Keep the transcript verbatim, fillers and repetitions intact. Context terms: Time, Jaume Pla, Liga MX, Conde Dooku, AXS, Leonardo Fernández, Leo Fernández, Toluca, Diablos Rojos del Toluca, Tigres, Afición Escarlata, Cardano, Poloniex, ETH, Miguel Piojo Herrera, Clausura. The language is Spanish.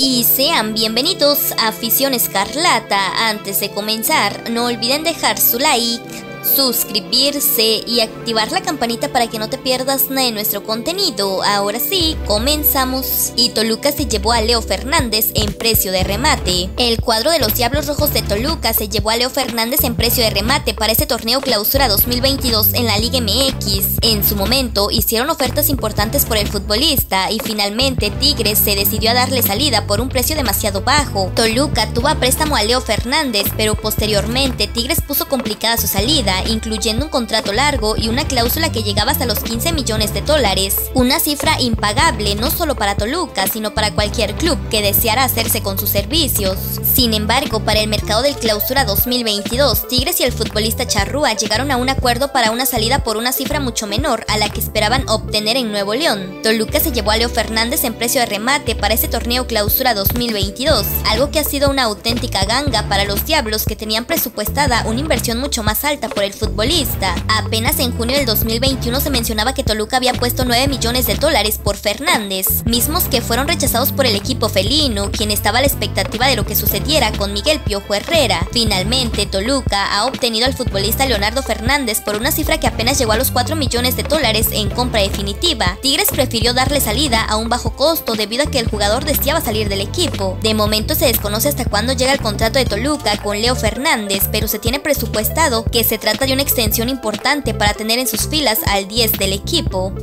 Y sean bienvenidos a Afición Escarlata. Antes de comenzar, no olviden dejar su like, suscribirse y activar la campanita para que no te pierdas nada de nuestro contenido. Ahora sí, comenzamos. Y Toluca se llevó a Leo Fernández en precio de remate. El cuadro de los Diablos Rojos de Toluca se llevó a Leo Fernández en precio de remate para este torneo clausura dos mil veintidós en la Liga M X. En su momento hicieron ofertas importantes por el futbolista y finalmente Tigres se decidió a darle salida por un precio demasiado bajo. Toluca tuvo a préstamo a Leo Fernández, pero posteriormente Tigres puso complicada su salida, incluyendo un contrato largo y una cláusula que llegaba hasta los quince millones de dólares. Una cifra impagable no solo para Toluca, sino para cualquier club que deseara hacerse con sus servicios. Sin embargo, para el mercado del clausura dos mil veintidós, Tigres y el futbolista charrúa llegaron a un acuerdo para una salida por una cifra mucho menor a la que esperaban obtener en Nuevo León. Toluca se llevó a Leo Fernández en precio de remate para este torneo clausura dos mil veintidós, algo que ha sido una auténtica ganga para los Diablos, que tenían presupuestada una inversión mucho más alta por el futbolista. Apenas en junio del dos mil veintiuno se mencionaba que Toluca había puesto nueve millones de dólares por Fernández, mismos que fueron rechazados por el equipo felino, quien estaba a la expectativa de lo que sucediera con Miguel Piojo Herrera. Finalmente, Toluca ha obtenido al futbolista Leonardo Fernández por una cifra que apenas llegó a los cuatro millones de dólares en compra definitiva. Tigres prefirió darle salida a un bajo costo debido a que el jugador deseaba salir del equipo. De momento se desconoce hasta cuándo llega el contrato de Toluca con Leo Fernández, pero se tiene presupuestado que se trata de una extensión importante para tener en sus filas al diez del equipo.